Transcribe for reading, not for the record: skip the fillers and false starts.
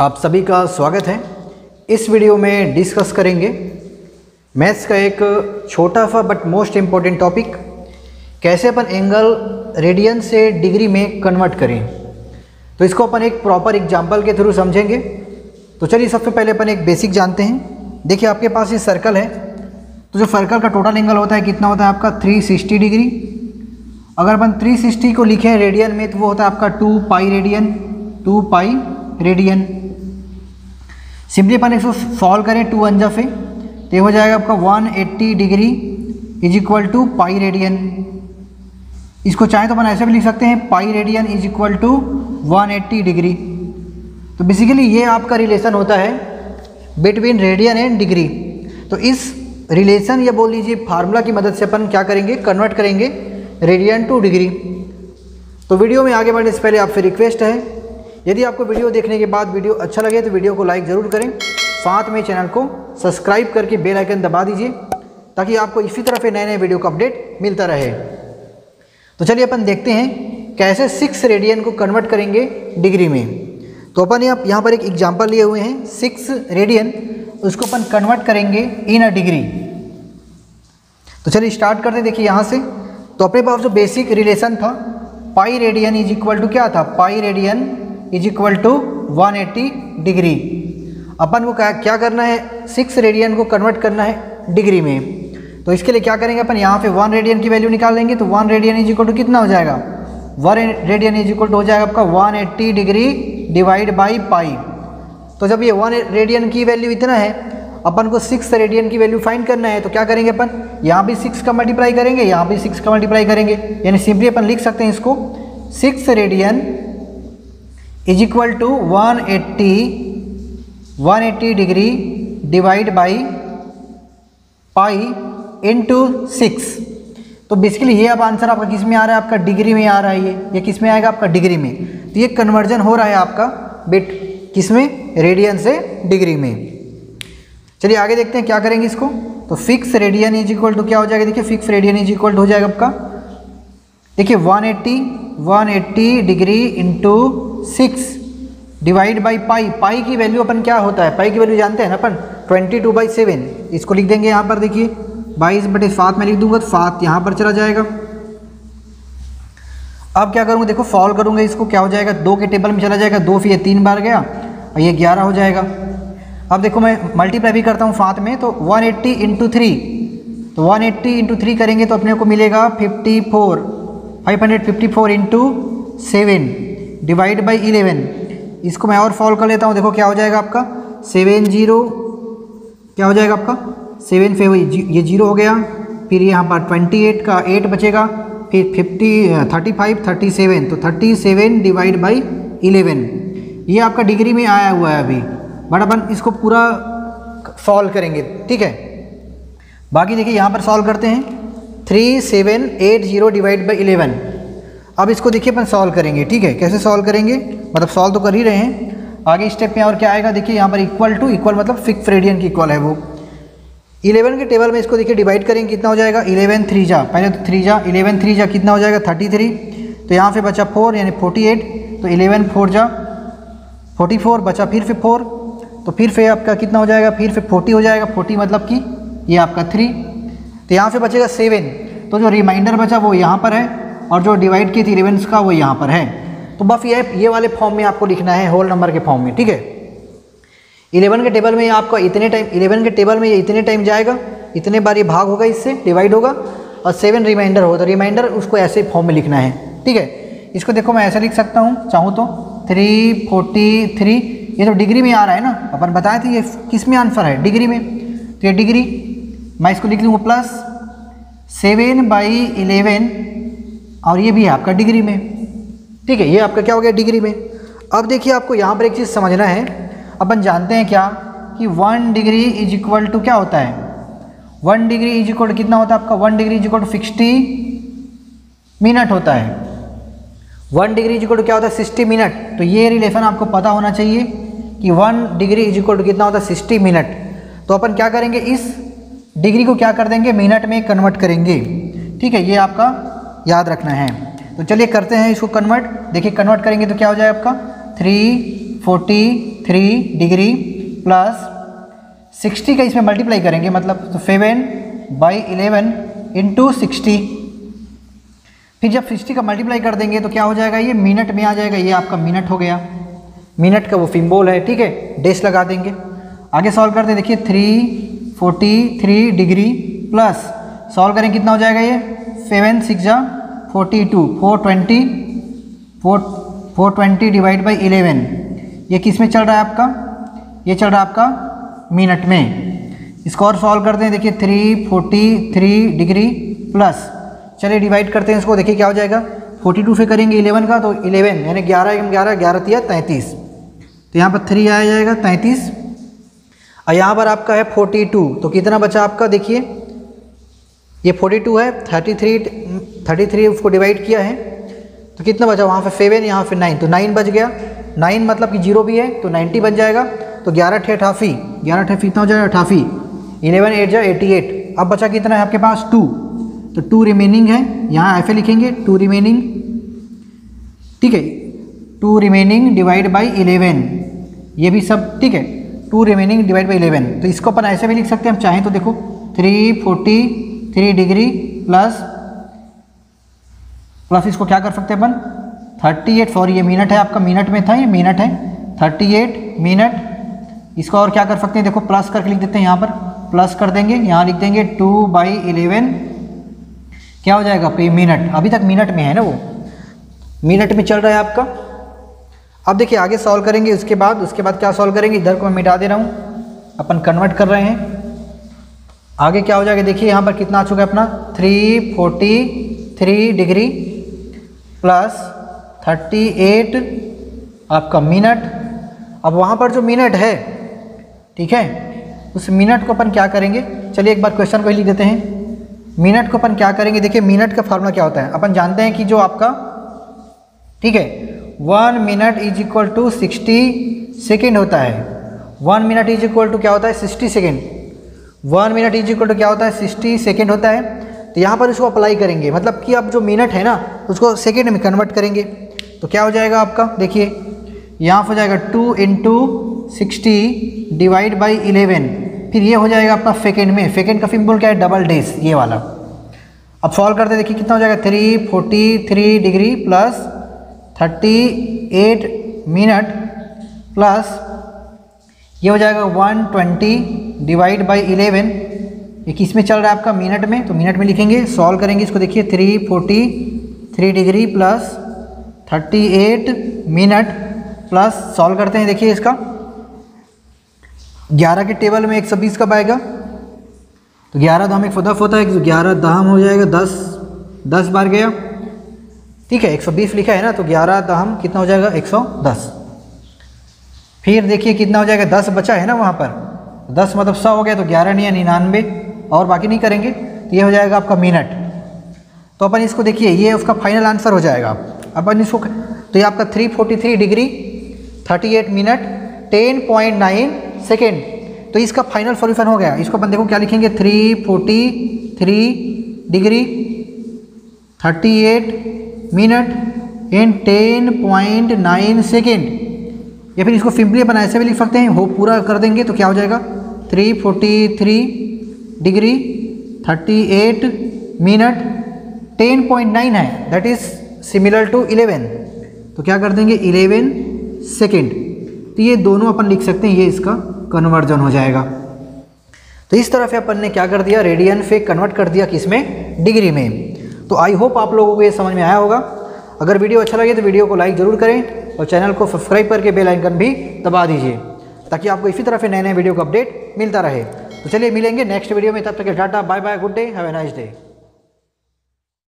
आप सभी का स्वागत है। इस वीडियो में डिस्कस करेंगे मैथ्स का एक छोटा सा बट मोस्ट इम्पॉर्टेंट टॉपिक, कैसे अपन एंगल रेडियन से डिग्री में कन्वर्ट करें। तो इसको अपन एक प्रॉपर एग्जांपल के थ्रू समझेंगे। तो चलिए सबसे पहले अपन एक बेसिक जानते हैं। देखिए आपके पास ये सर्कल है, तो जो सर्कल का टोटल एंगल होता है कितना होता है आपका 360 डिग्री। अगर अपन 360 को लिखें रेडियन में तो वो होता है आपका 2 पाई रेडियन। सिंपली अपन इसको सॉल्व करें 2 अंजा से तो हो जाएगा आपका 180 degree is equal to pi radian. इसको चाहे तो अपन ऐसे भी लिख सकते हैं pi radian is equal to 180 degree. तो बेसिकली ये आपका रिलेशन होता है बिटवीन रेडियन एंड डिग्री। तो इस रिलेशन या बोल लीजिए फार्मूला की मदद से अपन क्या करेंगे, कन्वर्ट करेंगे रेडियन टू डिग्री। तो वीडियो में आगे बढ़ने से पहले आपसे रिक्वेस्ट है, यदि आपको वीडियो देखने के बाद वीडियो अच्छा लगे तो वीडियो को लाइक ज़रूर करें, साथ में चैनल को सब्सक्राइब करके बेल आइकन दबा दीजिए ताकि आपको इसी तरह से नए नए वीडियो का अपडेट मिलता रहे। तो चलिए अपन देखते हैं कैसे 6 रेडियन को कन्वर्ट करेंगे डिग्री में। तो अपन यहाँ पर एक एग्जाम्पल लिए हुए हैं 6 रेडियन, उसको अपन कन्वर्ट करेंगे इन अ डिग्री। तो चलिए स्टार्ट करते हैं। देखिए यहाँ से तो अपने पास जो बेसिक रिलेशन था pi radian is equal to क्या था, pi radian is equal to 180 degree. अपन को क्या करना है, 6 रेडियन को कन्वर्ट करना है डिग्री में। तो इसके लिए क्या करेंगे अपन, यहाँ पे 1 रेडियन की वैल्यू निकाल लेंगे। तो 1 रेडियन इज इक्वल टू कितना हो जाएगा, 1 रेडियन इज इक्वल टू हो जाएगा आपका 180 डिग्री डिवाइड बाई पाई। तो जब ये 1 रेडियन की वैल्यू इतना है, अपन को 6 रेडियन की वैल्यू फाइंड करना है। तो क्या करेंगे अपन, यहाँ भी 6 का मल्टीप्लाई करेंगे, यहाँ भी 6 का मल्टीप्लाई करेंगे, यानी सिंपली अपन लिख सकते हैं इसको 6 radian is equal to 180 degree divide by pi into 6। तो बेसिकली ये अब आंसर आपका किस में आ रहा है, आपका डिग्री में आ रहा है। ये किस में आएगा आपका डिग्री में। तो ये कन्वर्जन हो रहा है आपका बिट किस में, रेडियन से डिग्री में। चलिए आगे देखते हैं क्या करेंगे इसको। तो 6 रेडियन इज इक्वल टू क्या हो जाएगा, देखिए 6 रेडियन इज इक्वल टू हो जाएगा आपका, देखिए 180 degree into 6 divide by pi. Pi की वैल्यू अपन क्या होता है, पाई की वैल्यू जानते हैं ना अपन 22/7। इसको लिख देंगे यहाँ पर, देखिए 22/7 में लिख दूंगा तो 7 यहाँ पर चला जाएगा। अब क्या करूँगा, देखो सॉल्व करूँगा इसको, क्या हो जाएगा 2 के टेबल में चला जाएगा, 2 फिर 3 बार गया और ये 11 हो जाएगा। अब देखो मैं मल्टीप्लाई भी करता हूँ साथ में, तो 180 इंटू 3, तो 180 इंटू 3 करेंगे तो अपने को मिलेगा 554 इंटू 7 डिवाइड बाई 11। इसको मैं और सॉल्व कर लेता हूँ, देखो क्या हो जाएगा आपका 70, क्या हो जाएगा आपका 7 ये 0 हो गया, फिर यहाँ पर 28 का 8 बचेगा, फिर 37, तो 37 डिवाइड बाई 11। ये आपका डिग्री में आया हुआ है अभी, बट अपन इसको पूरा सॉल्व करेंगे, ठीक है। बाकी देखिए यहाँ पर सॉल्व करते हैं 3780 डिवाइड बाई 11। अब इसको देखिए अपन सॉल्व करेंगे, ठीक है। कैसे सॉल्व करेंगे, मतलब सॉल्व तो कर ही रहे हैं, आगे स्टेप में और क्या आएगा। देखिए यहाँ पर इक्वल टू इक्वल मतलब 6 रेडियन की इक्वल है वो। 11 के टेबल में इसको देखिए डिवाइड करेंगे, कितना हो जाएगा 11 3 जा, पहले तो 3 जा 11 3 जा कितना हो जाएगा 33, तो यहाँ पे बचा 4 यानी 48, तो 11 4 जा 44 बचा, फिर से 4, तो फिर से आपका कितना हो जाएगा, फिर से 40 हो जाएगा। 40 मतलब कि ये आपका 3, तो यहाँ से बचेगा 7, तो जो रिमाइंडर बचा वो यहाँ पर है और जो डिवाइड की थी 11 का वो यहाँ पर है। तो बस ये वाले फॉर्म में आपको लिखना है, होल नंबर के फॉर्म में, ठीक है। 11 के टेबल में आपका इतने टाइम, 11 के टेबल में ये इतने टाइम जाएगा, इतने बार ये भाग होगा, इससे डिवाइड होगा और 7 रिमाइंडर होगा, तो रिमाइंडर उसको ऐसे फॉर्म में लिखना है, ठीक है। इसको देखो मैं ऐसे लिख सकता हूँ चाहूँ तो 343, ये तो डिग्री में आ रहा है ना, अपन बताए थे ये किस में आंसर है, डिग्री में। तो ये डिग्री मैं इसको लिख लूँगा प्लस 7/11 और ये भी है आपका डिग्री में, ठीक है। ये आपका क्या हो गया डिग्री में। अब देखिए आपको यहाँ पर एक चीज़ समझना है, अपन जानते हैं क्या कि 1 डिग्री इज इक्वल टू क्या होता है, 1 डिग्री इज इक्वल टू कितना होता है आपका, 1 degree is equal to 60 minute होता है। 1 डिग्री इज इक्वल टू क्या होता है 60 मिनट। तो ये रिलेशन आपको पता होना चाहिए कि 1 डिग्री इज इक्वल टू कितना होता है 60 मिनट। तो अपन क्या करेंगे, इस डिग्री को क्या कर देंगे, मिनट में कन्वर्ट करेंगे, ठीक है, ये आपका याद रखना है। तो चलिए करते हैं इसको कन्वर्ट। देखिए कन्वर्ट करेंगे तो क्या हो जाएगा आपका 343 डिग्री प्लस 60 का इसमें मल्टीप्लाई करेंगे, मतलब तो 7/11 इंटू 60। फिर जब 60 का मल्टीप्लाई कर देंगे तो क्या हो जाएगा, ये मिनट में आ जाएगा, ये आपका मिनट हो गया, मिनट का वो सिंबल है, ठीक है, डैश लगा देंगे। आगे सॉल्व करते हैं, देखिए 343 डिग्री प्लस सॉल्व करें कितना हो जाएगा ये 7×6 = 42, 420 डिवाइड बाई 11। ये किस में चल रहा है आपका, ये चल रहा है आपका मिनट में। इसको और सॉल्व करते हैं, देखिए 343 डिग्री प्लस, चलिए डिवाइड करते हैं इसको, देखिए क्या हो जाएगा 42 से करेंगे 11 का तो 11 यानी 11×11 = 33, तो यहाँ पर 3 आ जाएगा 33 और यहाँ पर आपका है 42, तो कितना बचा आपका, देखिए ये 42 है, 33 उसको डिवाइड किया है तो कितना बचा, वहाँ पे 7 यहाँ पे 9, तो 9 बच गया। 9 मतलब कि 0 भी है तो 90 बन जाएगा, तो 11×6 = 88, कितना हो जाएगा 88, 11×8 = 88। अब बचा कितना है आपके पास 2, तो 2 रिमेनिंग है, यहाँ ऐसे लिखेंगे 2 रिमेनिंग, ठीक है, 2 रिमेनिंग डिवाइड बाई 11, ये भी सब ठीक है, 2 रिमेनिंग डिवाइड बाई 11। तो इसको अपन ऐसे भी लिख सकते हैं हम चाहें तो, देखो 343 डिग्री प्लस इसको क्या कर सकते हैं अपन 38, सॉरी ये मिनट है आपका, मिनट में था, ये मिनट है 38 मिनट। इसको और क्या कर सकते हैं, देखो प्लस करके लिख देते हैं, यहाँ पर प्लस कर देंगे, यहाँ लिख देंगे 2/11, क्या हो जाएगा पे मिनट, अभी तक मिनट में है ना, वो मिनट में चल रहा है आपका। अब देखिए आगे सॉल्व करेंगे, उसके बाद क्या सॉल्व करेंगे, इधर को मैं मिटा दे रहा हूँ, अपन कन्वर्ट कर रहे हैं। आगे क्या हो जाएगा, देखिए यहाँ पर कितना आ चुका है अपना 343 डिग्री प्लस 38 आपका मिनट। अब वहाँ पर जो मिनट है, ठीक है, उस मिनट को अपन क्या करेंगे, चलिए एक बार क्वेश्चन को ही लिख देते हैं। मिनट को अपन क्या करेंगे, देखिए मिनट का फार्मूला क्या होता है, अपन जानते हैं कि जो आपका, ठीक है, 1 मिनट = 60 सेकेंड होता है, 1 मिनट = क्या होता है 60 सेकेंड, 1 मिनट = क्या होता है 60 सेकेंड होता है। तो यहाँ पर इसको अप्लाई करेंगे, मतलब कि अब जो मिनट है ना उसको सेकेंड में कन्वर्ट करेंगे, तो क्या हो जाएगा आपका, देखिए यहाँ हो जाएगा 2 × 60 डिवाइड बाई 11, फिर ये हो जाएगा आपका सेकेंड में, सेकेंड का सिंबल क्या है डबल डैश, ये वाला। अब सॉल्व करते देखिए कितना हो जाएगा 343 डिग्री प्लस 38 मिनट प्लस ये हो जाएगा 120 डिवाइड बाई 11, ये किस में चल रहा है आपका मिनट में, तो मिनट में लिखेंगे। सॉल्व करेंगे इसको, देखिए 343 degree plus 38 minute plus solve करते हैं, देखिए इसका 11 के टेबल में 120 कब आएगा, तो 11 दाम 110 होता है, 11 दाम हो जाएगा 10 बार गया, ठीक है, 120 लिखा है ना, तो 11 दाम कितना हो जाएगा 110। फिर देखिए कितना हो जाएगा 10 बचा है ना वहाँ पर, 10 मतलब 100 हो गया, तो 11×9 = 99 और बाकी नहीं करेंगे, तो ये हो जाएगा आपका मिनट। तो अपन इसको देखिए ये उसका फाइनल आंसर हो जाएगा अपन इसको, तो ये आपका 343 डिग्री 38 मिनट 10.9 सेकेंड, तो इसका फाइनल सॉल्यूशन हो गया। इसको अपन देखो क्या लिखेंगे 343 डिग्री 38 मिनट इन 10.9 सेकेंड, या फिर इसको सिंपली अपन ऐसे भी लिख सकते हैं, हो पूरा कर देंगे तो क्या हो जाएगा 343 डिग्री 38 मिनट 10.9 है, दैट इज सिमिलर टू 11, तो क्या कर देंगे 11 सेकेंड। तो ये दोनों अपन लिख सकते हैं, ये इसका कन्वर्जन हो जाएगा। तो इस तरह से अपन ने क्या कर दिया, रेडियन से कन्वर्ट कर दिया किसमें, डिग्री में। तो आई होप आप लोगों को ये समझ में आया होगा। अगर वीडियो अच्छा लगे तो वीडियो को लाइक ज़रूर करें और चैनल को सब्सक्राइब करके बेल आइकन भी दबा दीजिए, ताकि आपको इसी तरह से नए नए वीडियो का अपडेट मिलता रहे। तो चलिए मिलेंगे नेक्स्ट वीडियो में, तब तक के tata bye bye, good day, have a nice day.